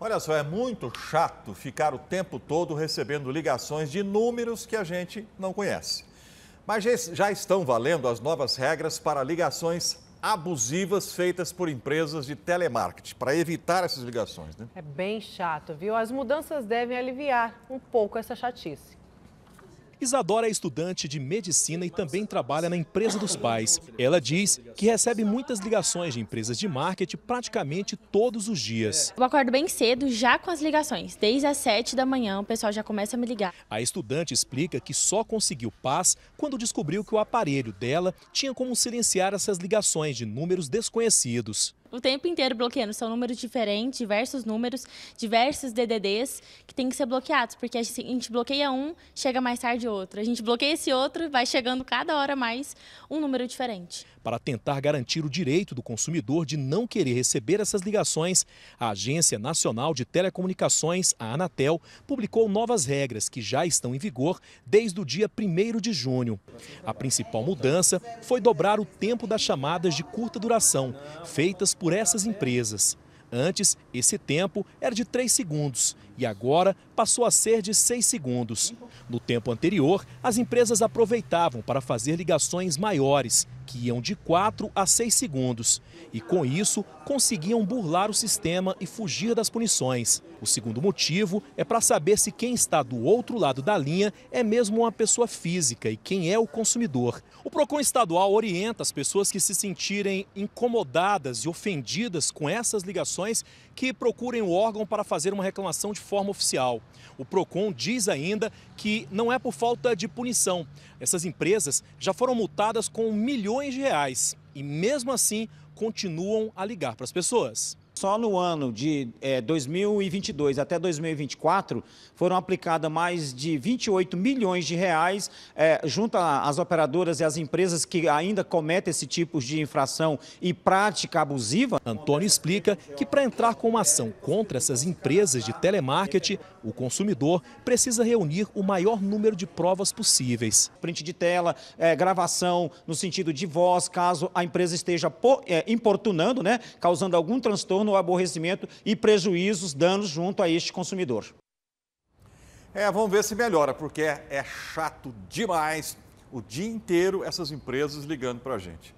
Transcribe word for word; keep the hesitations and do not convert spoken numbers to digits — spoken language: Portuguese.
Olha só, é muito chato ficar o tempo todo recebendo ligações de números que a gente não conhece. Mas já estão valendo as novas regras para ligações abusivas feitas por empresas de telemarketing, para evitar essas ligações, né? É bem chato, viu? As mudanças devem aliviar um pouco essa chatice. Isadora é estudante de medicina e também trabalha na empresa dos pais. Ela diz que recebe muitas ligações de empresas de marketing praticamente todos os dias. Eu acordo bem cedo já com as ligações. Desde as sete da manhã o pessoal já começa a me ligar. A estudante explica que só conseguiu paz quando descobriu que o aparelho dela tinha como silenciar essas ligações de números desconhecidos. O tempo inteiro bloqueando, são números diferentes, diversos números, diversos D D Ds que tem que ser bloqueados, porque a gente, a gente bloqueia um, chega mais tarde outro. A gente bloqueia esse outro, vai chegando cada hora mais um número diferente. Para tentar garantir o direito do consumidor de não querer receber essas ligações, a Agência Nacional de Telecomunicações, a Anatel, publicou novas regras que já estão em vigor desde o dia primeiro de junho. A principal mudança foi dobrar o tempo das chamadas de curta duração, feitas por essas empresas. Antes, esse tempo era de três segundos e agora passou a ser de seis segundos. No tempo anterior, as empresas aproveitavam para fazer ligações maiores, que iam de quatro a seis segundos, e com isso conseguiam burlar o sistema e fugir das punições. O segundo motivo é para saber se quem está do outro lado da linha é mesmo uma pessoa física e quem é o consumidor. O Procon Estadual orienta as pessoas que se sentirem incomodadas e ofendidas com essas ligações que procurem o órgão para fazer uma reclamação de forma oficial. O Procon diz ainda que não é por falta de punição. Essas empresas já foram multadas com milhões de reais e mesmo assim continuam a ligar para as pessoas. Só no ano de é, dois mil e vinte e dois até dois mil e vinte e quatro foram aplicadas mais de vinte e oito milhões de reais é, junto às operadoras e às empresas que ainda cometem esse tipo de infração e prática abusiva. Antônio explica que para entrar com uma ação contra essas empresas de telemarketing, o consumidor precisa reunir o maior número de provas possíveis. Print de tela, é, gravação no sentido de voz, caso a empresa esteja importunando, né, causando algum transtorno, no aborrecimento e prejuízos, danos junto a este consumidor. É, vamos ver se melhora, porque é, é chato demais o dia inteiro essas empresas ligando para a gente.